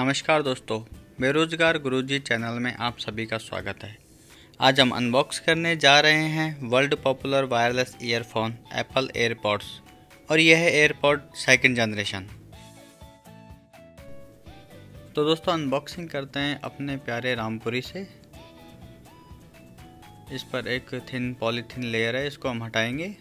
नमस्कार दोस्तों, बेरोजगार गुरुजी चैनल में आप सभी का स्वागत है। आज हम अनबॉक्स करने जा रहे हैं world popular wireless earphone Apple AirPods, और यह है एयरपॉड सेकंड जनरेशन। तो दोस्तों अनबॉक्सिंग करते हैं अपने प्यारे रामपुरी से। इस पर एक थिन पॉलीथिन लेयर है, इसको हम हटाएंगे।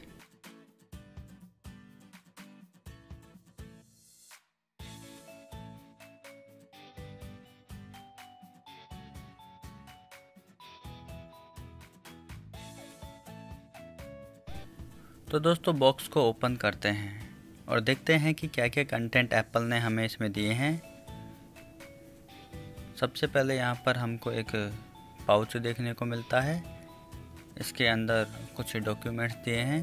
तो दोस्तों बॉक्स को ओपन करते हैं और देखते हैं कि क्या क्या कंटेंट एप्पल ने हमें इसमें दिए हैं। सबसे पहले यहाँ पर हमको एक पाउच देखने को मिलता है, इसके अंदर कुछ डॉक्यूमेंट्स दिए हैं।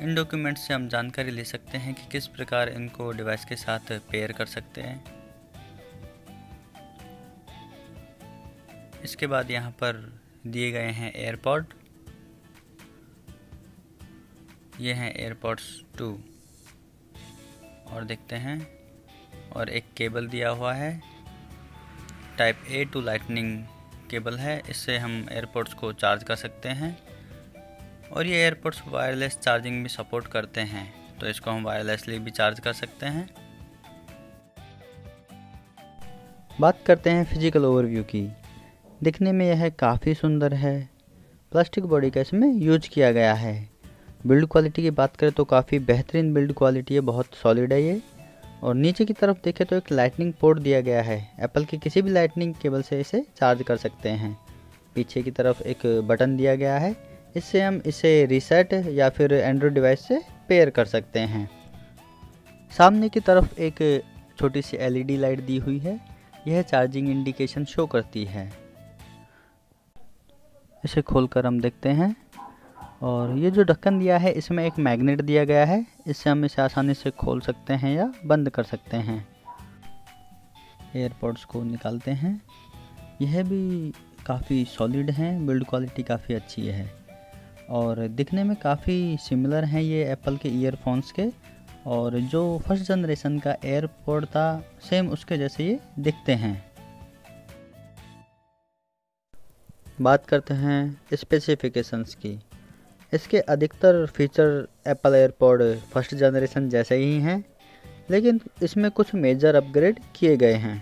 इन डॉक्यूमेंट्स से हम जानकारी ले सकते हैं कि किस प्रकार इनको डिवाइस के साथ पेयर कर सकते हैं। इसके बाद यहाँ पर दिए गए हैं एयरपॉड, ये हैं एयरपॉड्स 2, और देखते हैं। और एक केबल दिया हुआ है, type A to lightning cable है, इससे हम एयरपॉड्स को चार्ज कर सकते हैं। और ये एयरपॉड्स वायरलेस चार्जिंग भी सपोर्ट करते हैं, तो इसको हम वायरलेसली भी चार्ज कर सकते हैं। बात करते हैं फिजिकल ओवरव्यू की। दिखने में यह काफ़ी सुंदर है, प्लास्टिक बॉडी का इसमें यूज किया गया है। बिल्ड क्वालिटी की बात करें तो काफ़ी बेहतरीन बिल्ड क्वालिटी है, बहुत सॉलिड है ये। और नीचे की तरफ देखें तो एक लाइटनिंग पोर्ट दिया गया है, एप्पल के किसी भी लाइटनिंग केबल से इसे चार्ज कर सकते हैं। पीछे की तरफ एक बटन दिया गया है, इससे हम इसे रीसेट या फिर एंड्रॉयड डिवाइस से पेयर कर सकते हैं। सामने की तरफ एक छोटी सी LED लाइट दी हुई है, यह चार्जिंग इंडिकेशन शो करती है। इसे खोलकर हम देखते हैं, और ये जो ढक्कन दिया है इसमें एक मैग्नेट दिया गया है, इससे हम इसे आसानी से खोल सकते हैं या बंद कर सकते हैं। एयरपॉड्स को निकालते हैं, यह भी काफ़ी सॉलिड हैं, बिल्ड क्वालिटी काफ़ी अच्छी है और दिखने में काफ़ी सिमिलर हैं ये एप्पल के ईयरफोन्स के। और जो फर्स्ट जनरेशन का एयरपॉड था सेम उसके जैसे ये दिखते हैं। बात करते हैं स्पेसिफिकेशंस की। इसके अधिकतर feature Apple AirPod first generation जैसे ही हैं, लेकिन इसमें कुछ मेजर अपग्रेड किए गए हैं।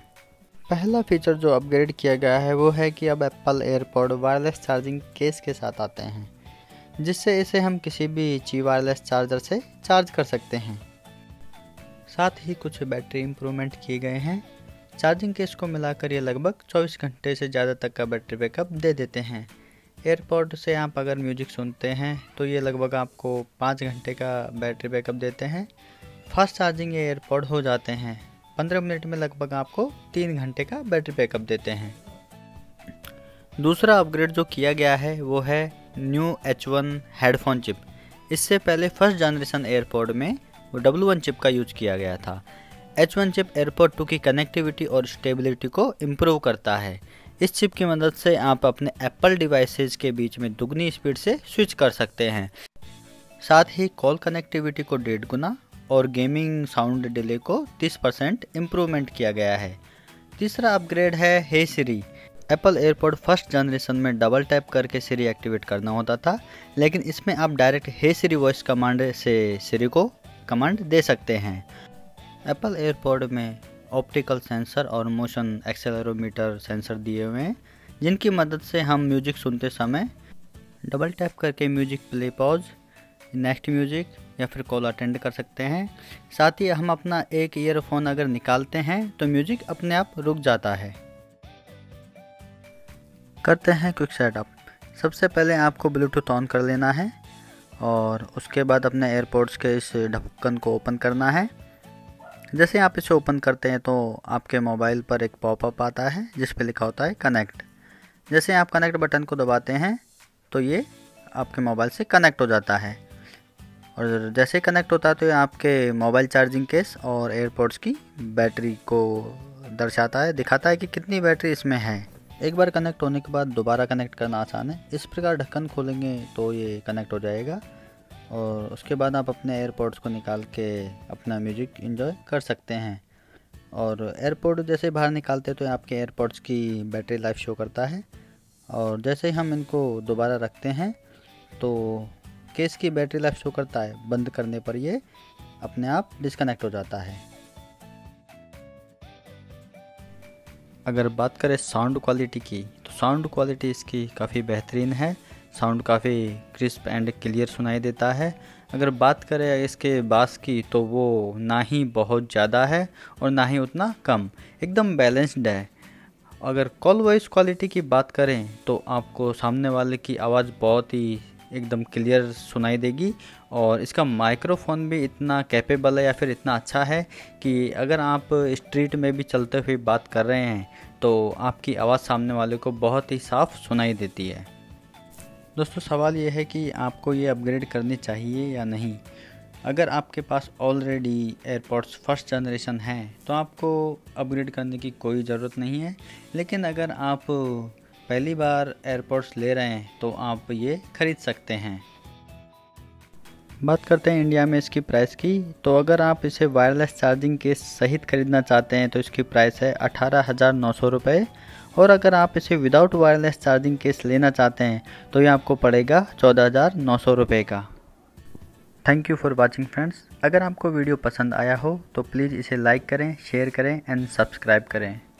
पहला फीचर जो अपग्रेड किया गया है वो है कि अब Apple AirPod wireless charging case के साथ आते हैं, जिससे इसे हम किसी भी Qi वायरलेस चार्जर से चार्ज कर सकते हैं। साथ ही कुछ बैटरी इम्प्रूवमेंट किए गए हैं। चार्जिंग केस को मिलाकर ये लगभग 24 घंटे से ज़्यादा तक का बैटरी बैकअप दे देते हैं। एयरपॉड से आप अगर म्यूजिक सुनते हैं तो ये लगभग आपको 5 घंटे का बैटरी बैकअप देते हैं। फास्ट चार्जिंग ये एयरपॉड हो जाते हैं, 15 मिनट में लगभग आपको 3 घंटे का बैटरी बैकअप देते हैं। दूसरा अपग्रेड जो किया गया है वो है न्यू H1 हेडफोन चिप। इससे पहले फर्स्ट जनरेशन एयरपॉड में वो W1 चिप का यूज किया गया था। H1 चिप एयरपॉड 2 की कनेक्टिविटी और स्टेबिलिटी को इम्प्रूव करता है। इस चिप की मदद से आप अपने एप्पल डिवाइसेस के बीच में दुगनी स्पीड से स्विच कर सकते हैं। साथ ही कॉल कनेक्टिविटी को 1.5 गुना और गेमिंग साउंड डिले को 30% इम्प्रूवमेंट किया गया है। तीसरा अपग्रेड है hey Siri. Apple AirPod first generation में डबल टैप करके सिरी एक्टिवेट करना होता था, लेकिन इसमें आप direct hey Siri voice command से सिरी को कमांड दे सकते हैं। एप्पल एयरपॉड में ऑप्टिकल सेंसर और मोशन एक्सेलरोमीटर सेंसर दिए हुए हैं, जिनकी मदद से हम म्यूजिक सुनते समय डबल टैप करके music play pause, next music या फिर कॉल अटेंड कर सकते हैं। साथ ही हम अपना एक ईयरफोन अगर निकालते हैं तो म्यूजिक अपने आप रुक जाता है। करते हैं क्विक सेटअप। सबसे पहले आपको ब्लूटूथ ऑन कर लेना है और उसके बाद अपने एयरपॉड्स के इस ढक्कन को ओपन करना है। जैसे आप इसे ओपन करते हैं तो आपके मोबाइल पर एक पॉपअप आता है जिस पर लिखा होता है कनेक्ट। जैसे आप कनेक्ट बटन को दबाते हैं तो ये आपके मोबाइल से कनेक्ट हो जाता है, और जैसे कनेक्ट होता है तो ये आपके मोबाइल चार्जिंग केस और एयरपॉड्स की बैटरी को दर्शाता है, दिखाता है कि कितनी बैटरी इसमें है। एक बार कनेक्ट होने के बाद दोबारा कनेक्ट करना आसान है। इस प्रकार ढक्कन खोलेंगे तो ये कनेक्ट हो जाएगा, और उसके बाद आप अपने एयरपॉड्स को निकाल के अपना म्यूजिक एंजॉय कर सकते हैं। और एयरपोड जैसे बाहर निकालते हैं तो आपके एयरपोड्स की बैटरी लाइफ शो करता है। और जैसे ही हम इनको दोबारा रखते हैं तो केस की बैटरी लाइफ शो करता है, बंद करने पर ये अपने आप डिस्कनेक्ट हो जाता है। अगर बात करें साउंड क्वालिटी की तो साउंड क्वालिटी इसकी काफ़ी बेहतरीन है, साउंड काफ़ी क्रिस्प एंड क्लियर सुनाई देता है। अगर बात करें इसके बास की तो वो ना ही बहुत ज़्यादा है और ना ही उतना कम, एकदम बैलेंस्ड है। अगर कॉल वॉइस क्वालिटी की बात करें तो आपको सामने वाले की आवाज़ बहुत ही एकदम क्लियर सुनाई देगी और इसका माइक्रोफोन भी इतना कैपेबल है या फिर इतना अच्छा है कि अगर आप स्ट्रीट में भी चलते हुए बात कर रहे हैं तो आपकी आवाज़ सामने वाले को बहुत ही साफ़ सुनाई देती है। दोस्तों, सवाल यह है कि आपको ये अपग्रेड करनी चाहिए या नहीं। अगर आपके पास ऑलरेडी एयरपॉड्स फर्स्ट जनरेशन हैं तो आपको अपग्रेड करने की कोई ज़रूरत नहीं है, लेकिन अगर आप पहली बार एयरपॉड्स ले रहे हैं तो आप ये ख़रीद सकते हैं। बात करते हैं इंडिया में इसकी प्राइस की, तो अगर आप इसे वायरलेस चार्जिंग के सहित ख़रीदना चाहते हैं तो इसकी प्राइस है 18,900 रुपये, और अगर आप इसे विदाउट वायरलेस चार्जिंग केस लेना चाहते हैं तो ये आपको पड़ेगा 14,900 रुपये का। Thank you for watching friends. अगर आपको वीडियो पसंद आया हो तो प्लीज़ इसे लाइक करें, शेयर करें एंड सब्सक्राइब करें।